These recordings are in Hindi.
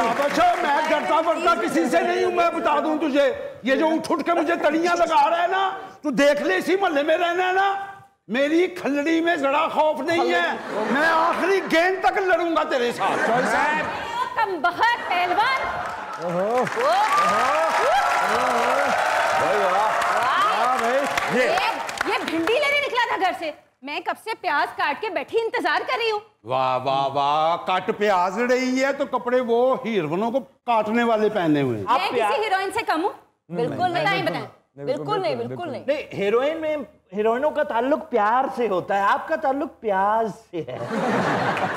अच्छा मैं डरता वरता किसी से नहीं हूँ, मैं बता दूं तुझे, ये जो उठ के मुझे तड़ियां लगा रहा है ना, तू देख ले, इसी मोहल्ले में रहना है ना, मेरी खलड़ी में जरा खौफ नहीं है, मैं आखिरी गेंद तक लड़ूंगा तेरे साथ। कमबख्त पहलवान, ये भिंडी लेने निकला था घर से, मैं कब से प्याज काट के बैठी इंतजार कर रही हूँ। वाह वाह वाह, काट प्याज रही है तो कपड़े वो हीरोइनों को काटने वाले पहने हुए। आप किसी हीरोइन से कम हूँ? बिल्कुल नहीं, बताएं। बिल्कुल नहीं, बिल्कुल नहीं। हीरोइन में हीरोइनों का ताल्लुक प्यार से होता है, आपका ताल्लुक प्याज से है।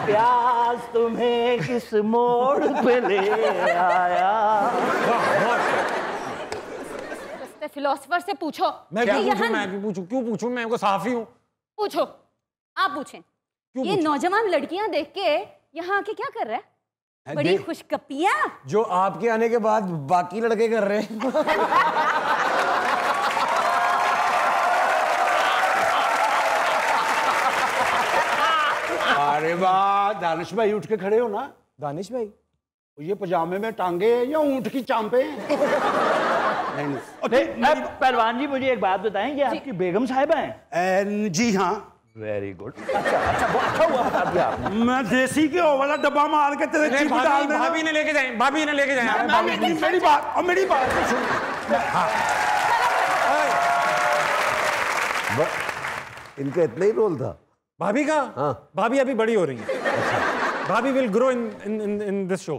प्याज तुम्हें किस मोड़ पे ले आया? फिलोसफर से पूछो। मैं भी पूछूं? क्यों पूछूं, मैं उनको साफ ही हूँ। पूछो, आप पूछें। ये नौजवान लड़कियां देख के यहाँ आके क्या कर रहा है? बड़ी खुशकपियां जो आपके आने के बाद बाकी लड़के कर रहे हैं। अरे वाह, दानिश भाई उठ के खड़े हो ना। दानिश भाई ये पजामे में टांगे हैं या ऊंट की चांपे? नहीं। पहलवान जी मुझे एक बात बताएं, ये आपकी बेगम साहिबा हैं? जी हाँ। Very good. अच्छा अच्छा, वो अच्छा हुआ बता दिया आपने। मैं देसी के वाला डब्बा मार के तेरे चीप डाल देना। भाभी ने लेके जाए, भाभी ने लेके जाए। मेरी बात और मेरी बात सुन, इनका इतना ही रोल था भाभी का। हाँ, भाभी अभी बड़ी हो रही है। भाभी will grow in this show.